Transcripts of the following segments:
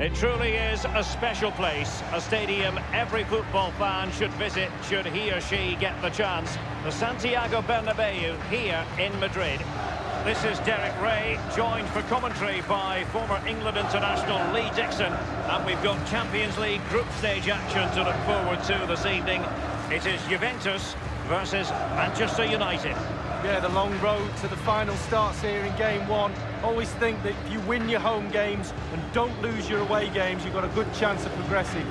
It truly is a special place, a stadium every football fan should visit should he or she get the chance. The Santiago Bernabeu here in Madrid. This is Derek Ray, joined for commentary by former England international Lee Dixon. And we've got Champions League group stage action to look forward to this evening. It is Juventus versus Manchester United. Yeah, the long road to the final starts here in game one. Always think that if you win your home games and don't lose your away games, you've got a good chance of progressing.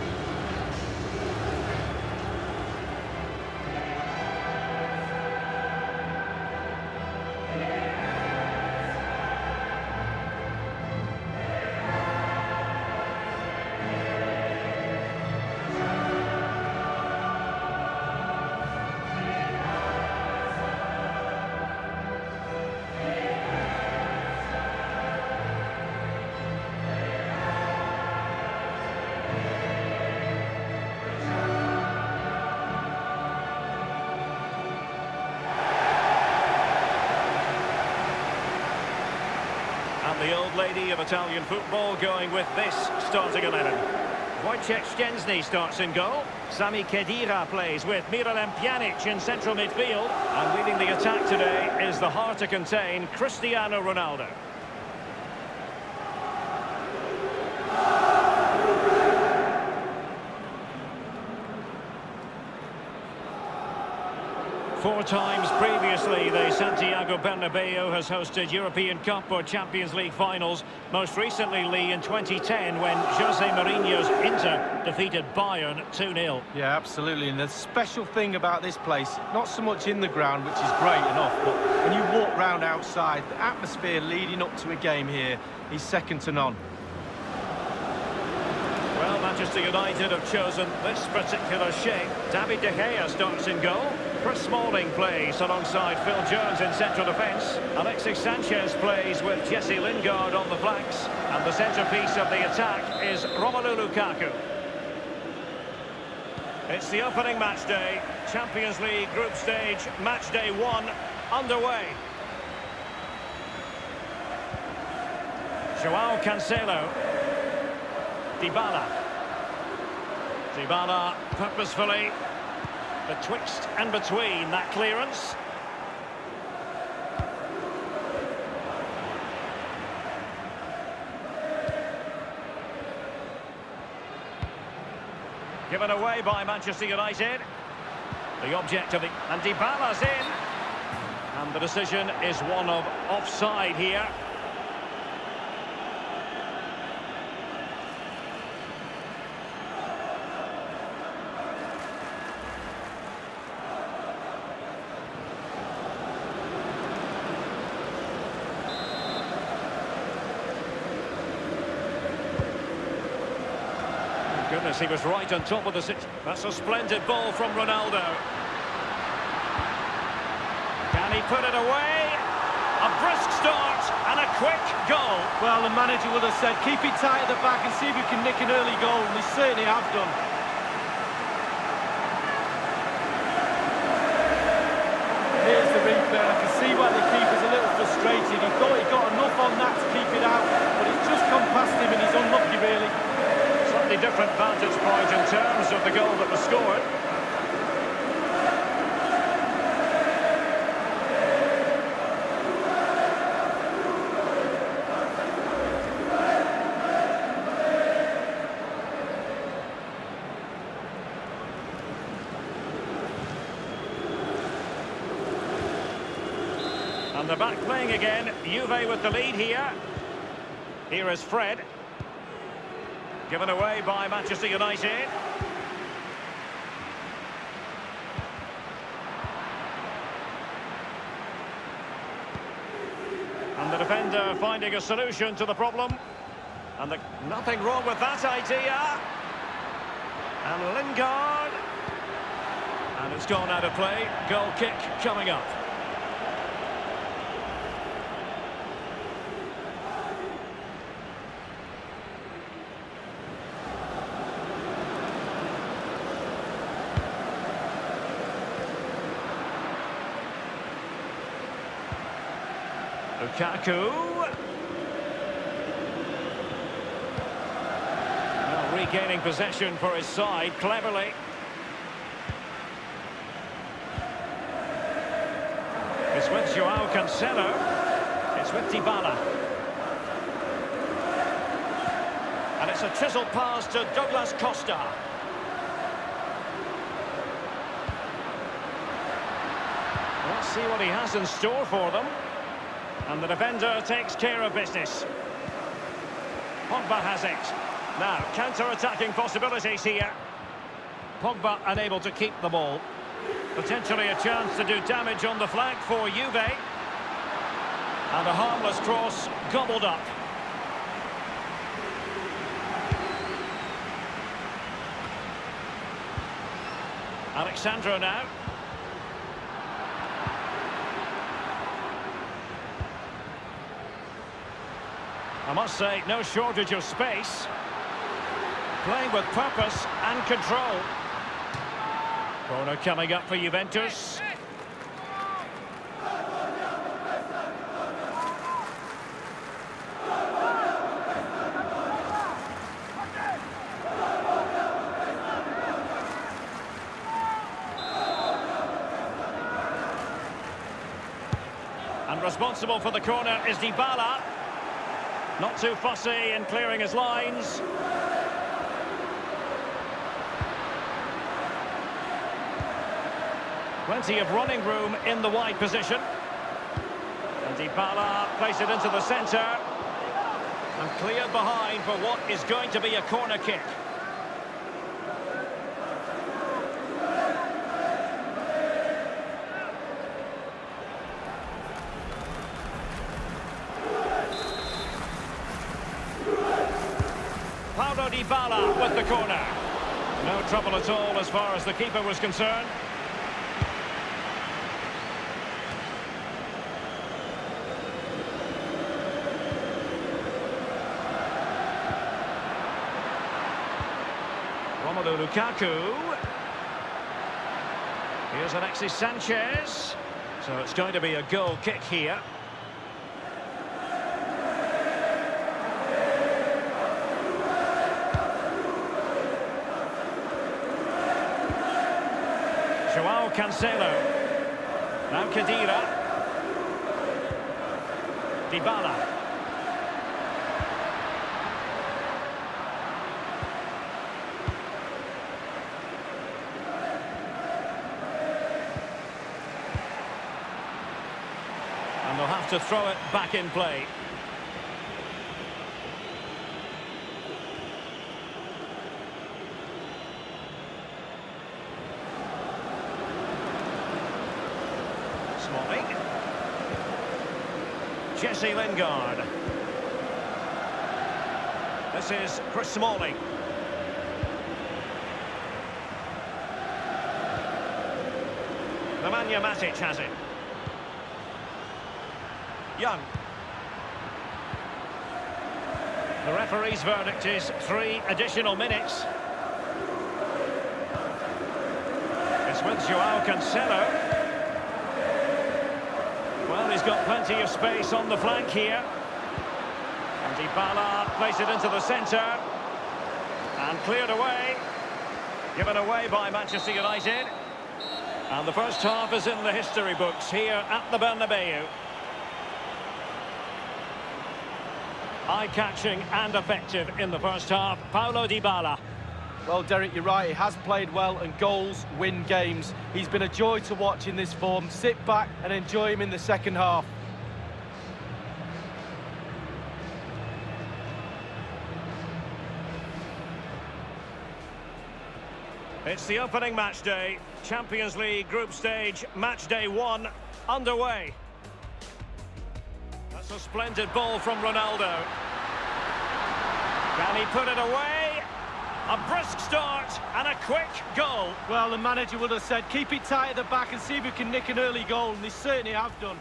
The old lady of Italian football going with this starting 11. Wojciech Szczesny starts in goal. Sami Khedira plays with Miralem Pjanić in central midfield. And leading the attack today is the hard to contain Cristiano Ronaldo. Four times previously, the Santiago Bernabeu has hosted European Cup or Champions League finals. Most recently, Lee, in 2010, when Jose Mourinho's Inter defeated Bayern 2-0. Yeah, absolutely. And the special thing about this place, not so much in the ground, which is great enough, but when you walk round outside, the atmosphere leading up to a game here is second to none. Well, Manchester United have chosen this particular shape. David De Gea starts in goal. Chris Smalling plays alongside Phil Jones in central defence. Alexis Sanchez plays with Jesse Lingard on the flanks. And the centrepiece of the attack is Romelu Lukaku. It's the opening match day. Champions League group stage, match day one, underway. Joao Cancelo. Dybala. Dybala purposefully. Betwixt and between that clearance. Given away by Manchester United. The object of the... And Dybala's in. And the decision is one of offside here. Goodness, he was right on top of the six. That's a splendid ball from Ronaldo. Can he put it away? A brisk start and a quick goal. Well, the manager would have said, keep it tight at the back and see if you can nick an early goal, and they certainly have done. Different vantage point in terms of the goal that was scored. And they're back playing again. Juve with the lead here. Here is Fred. Given away by Manchester United. And the defender finding a solution to the problem. And nothing wrong with that idea. And Lingard. And it's gone out of play. Goal kick coming up. Lukaku. regaining possession for his side cleverly. It's with Joao Cancelo. It's with Dybala. And it's a chiseled pass to Douglas Costa. Let's see what he has in store for them. And the defender takes care of business. Pogba has it. Now, counter-attacking possibilities here. Pogba unable to keep the ball. Potentially a chance to do damage on the flank for Juve. And a harmless cross gobbled up. Alexandro now. I must say, no shortage of space. Playing with purpose and control. Corner coming up for Juventus. And responsible for the corner is Dybala. Not too fussy in clearing his lines. Plenty of running room in the wide position. And Dybala plays it into the centre. And cleared behind for what is going to be a corner kick. Paulo Dybala with the corner. No trouble at all as far as the keeper was concerned. Romelu Lukaku. Here's Alexis Sanchez. So it's going to be a goal kick here. Joao Cancelo. Now Khedira. Dybala. And they'll have to throw it back in play. Jesse Lingard. This is Chris Smalling. Nemanja Matic has it. Young. The referee's verdict is 3 additional minutes. It's with Joao Cancelo. Well, he's got plenty of space on the flank here. And Dybala plays it into the centre. And cleared away. Given away by Manchester United. And the first half is in the history books here at the Bernabeu. Eye-catching and effective in the first half, Paulo Dybala. Well, Derek, you're right, he has played well, and goals win games. He's been a joy to watch in this form. Sit back and enjoy him in the second half. It's the opening match day. Champions League group stage, match day 1, underway. That's a splendid ball from Ronaldo. Can he put it away? A brisk start and a quick goal. Well, the manager would have said, keep it tight at the back and see if we can nick an early goal, and they certainly have done.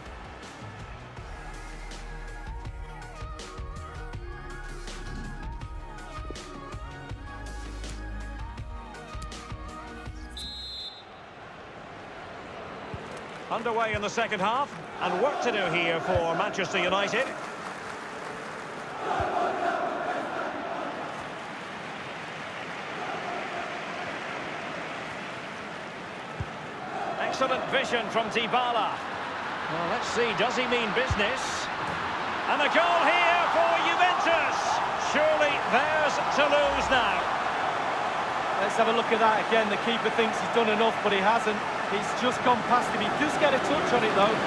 Underway in the second half, and work to do here for Manchester United. Excellent vision from Dybala. Well, let's see, does he mean business? And a goal here for Juventus. Surely theirs to lose now. Let's have a look at that again. The keeper thinks he's done enough, but he hasn't. He's just gone past him. He does get a touch on it, though.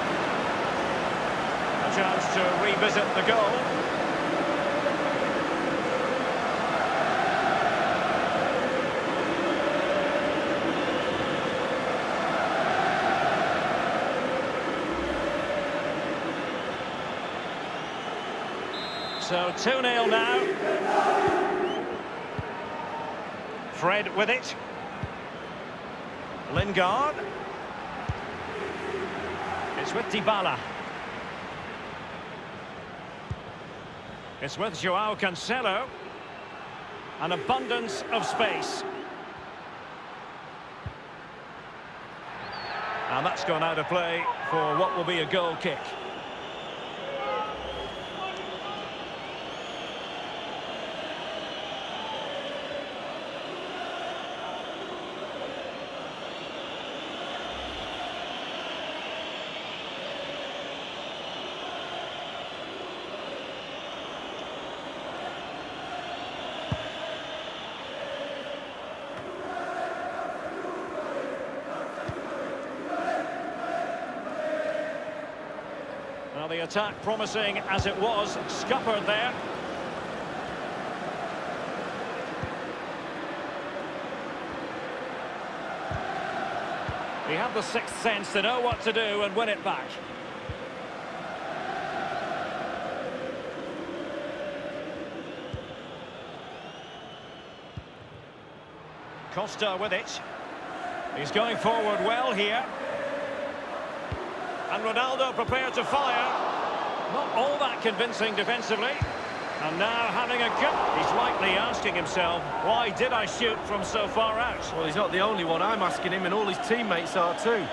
A chance to revisit the goal. So 2-0 now. Fred with it. Lingard. It's with Dybala. It's with Joao Cancelo. An abundance of space. And that's gone out of play for what will be a goal kick. The attack promising as it was, scuppered there. He had the sixth sense to know what to do and win it back. Costa with it. He's going forward well here. And Ronaldo prepared to fire. Not all that convincing defensively. And now having a go. He's likely asking himself, why did I shoot from so far out? Well, he's not the only one. I'm asking him, and all his teammates are too.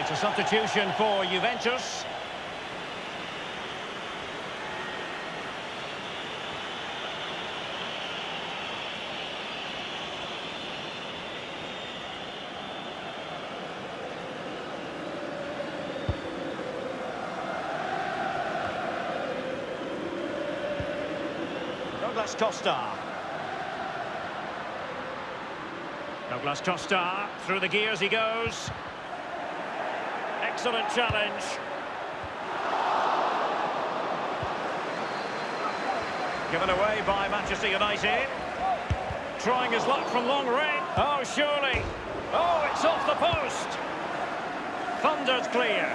It's a substitution for Juventus. Douglas Costa, through the gears he goes. Excellent challenge. Given away by Manchester United. Trying his luck from long range. Oh, surely. Oh, it's off the post. Thundered clear.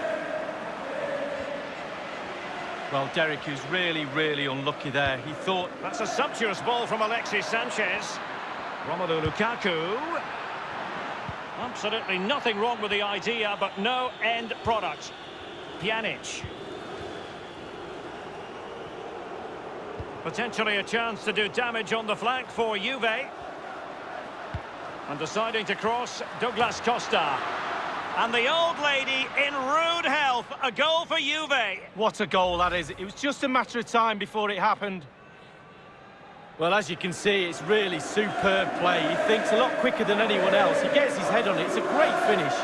Well, Derek, who's really unlucky there. He thought... That's a sumptuous ball from Alexis Sanchez. Romelu Lukaku. Absolutely nothing wrong with the idea, but no end product. Pjanic. Potentially a chance to do damage on the flank for Juve. And deciding to cross, Douglas Costa. And the old lady in rude health. A goal for Juve. What a goal that is. It was just a matter of time before it happened. Well, as you can see, it's really superb play. He thinks a lot quicker than anyone else. He gets his head on it. It's a great finish.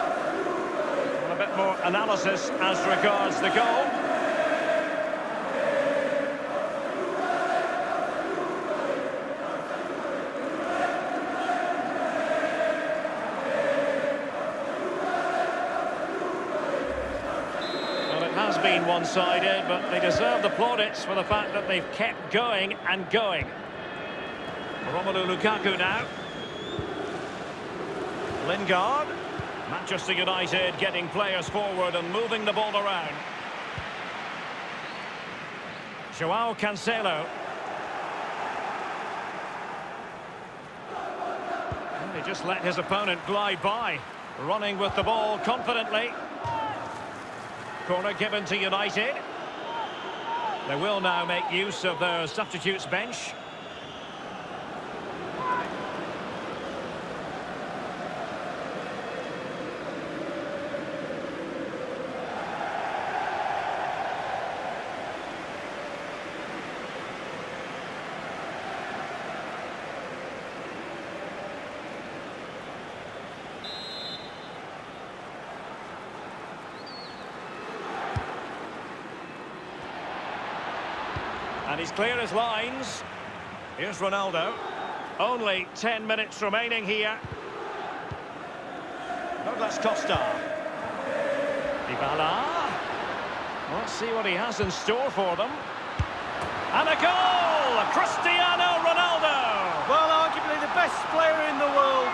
And a bit more analysis as regards the goal. Been one-sided, but they deserve the plaudits for the fact that they've kept going and going. Romelu Lukaku now. Lingard. Manchester United getting players forward and moving the ball around. Joao Cancelo. And he just let his opponent glide by, running with the ball confidently. Corner given to United. They will now make use of their substitutes bench. And he's clear as lines. Here's Ronaldo. Only 10 minutes remaining here. Douglas Costa. Dybala. Let's see what he has in store for them. And a goal! Cristiano Ronaldo! Well, arguably the best player in the world.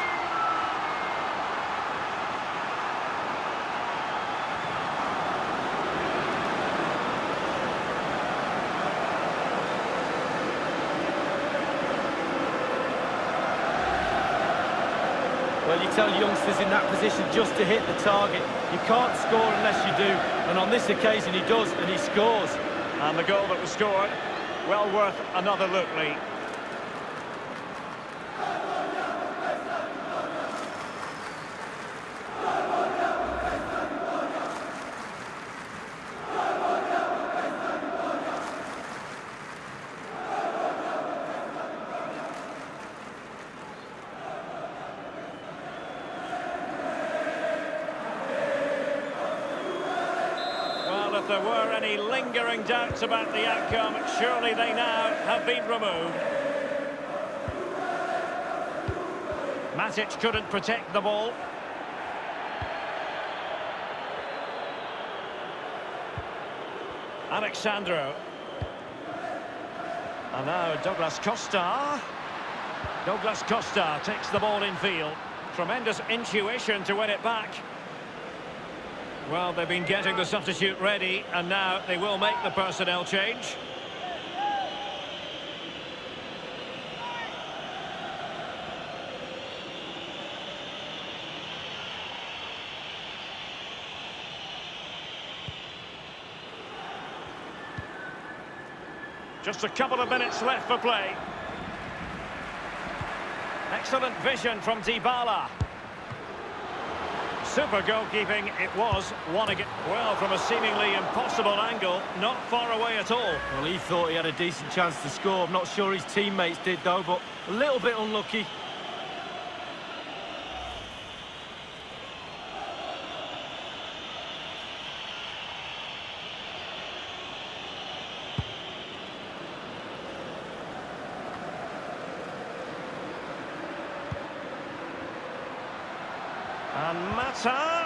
Well, you tell youngsters in that position just to hit the target. You can't score unless you do. And on this occasion, he does, and he scores. And the goal that was scored, well worth another look, Lee. If there were any lingering doubts about the outcome, surely they now have been removed. Matic couldn't protect the ball. Alexandro. And now Douglas Costa. Douglas Costa takes the ball in field. Tremendous intuition to win it back. Well, they've been getting the substitute ready, and now they will make the personnel change. Just a couple of minutes left for play. Excellent vision from Dybala. Super goalkeeping, it was. One again. Well, from a seemingly impossible angle, not far away at all. Well, he thought he had a decent chance to score. I'm not sure his teammates did, though, but a little bit unlucky. And Mata.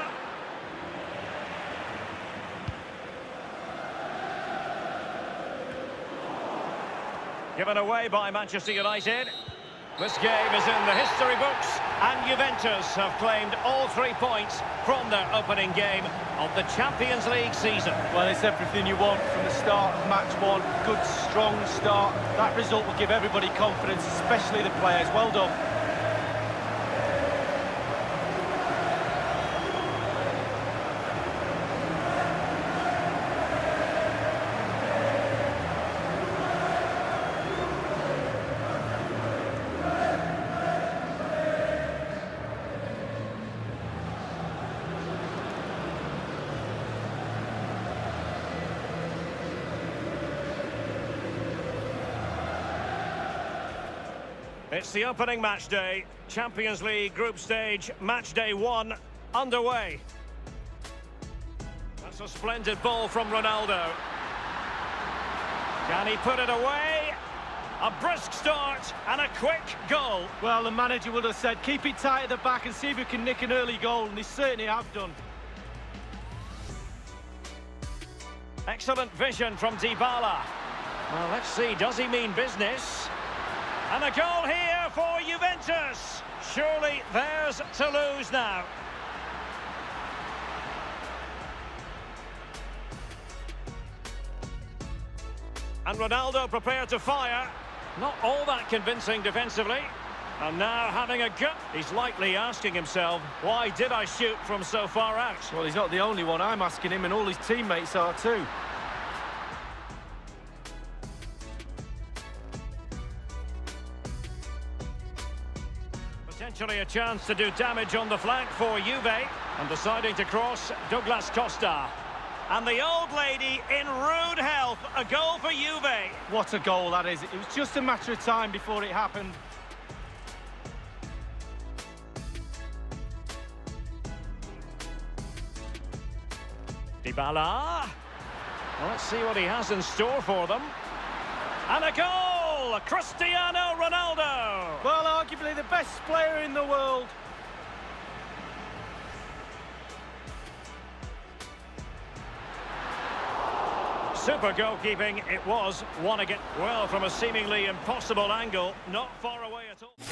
Given away by Manchester United. This game is in the history books, and Juventus have claimed all 3 points from their opening game of the Champions League season. Well, it's everything you want from the start of match one. Good, strong start. That result will give everybody confidence, especially the players. Well done. It's the opening match day, Champions League group stage, match day one, underway. That's a splendid ball from Ronaldo. Can he put it away? A brisk start and a quick goal. Well, the manager would have said, keep it tight at the back and see if you can nick an early goal, and they certainly have done. Excellent vision from Dybala. Well, let's see, does he mean business? And a goal here for Juventus. Surely theirs to lose now. And Ronaldo prepared to fire. Not all that convincing defensively. And now having a go. He's likely asking himself, why did I shoot from so far out? Well, he's not the only one. I'm asking him, and all his teammates are too. Potentially a chance to do damage on the flank for Juve, and deciding to cross, Douglas Costa. And the old lady in rude health, a goal for Juve. What a goal that is. It was just a matter of time before it happened. Dybala. Well, let's see what he has in store for them. And a goal! Cristiano Ronaldo! Well, arguably the best player in the world. Super goalkeeping it was. Won again. Well, from a seemingly impossible angle, not far away at all.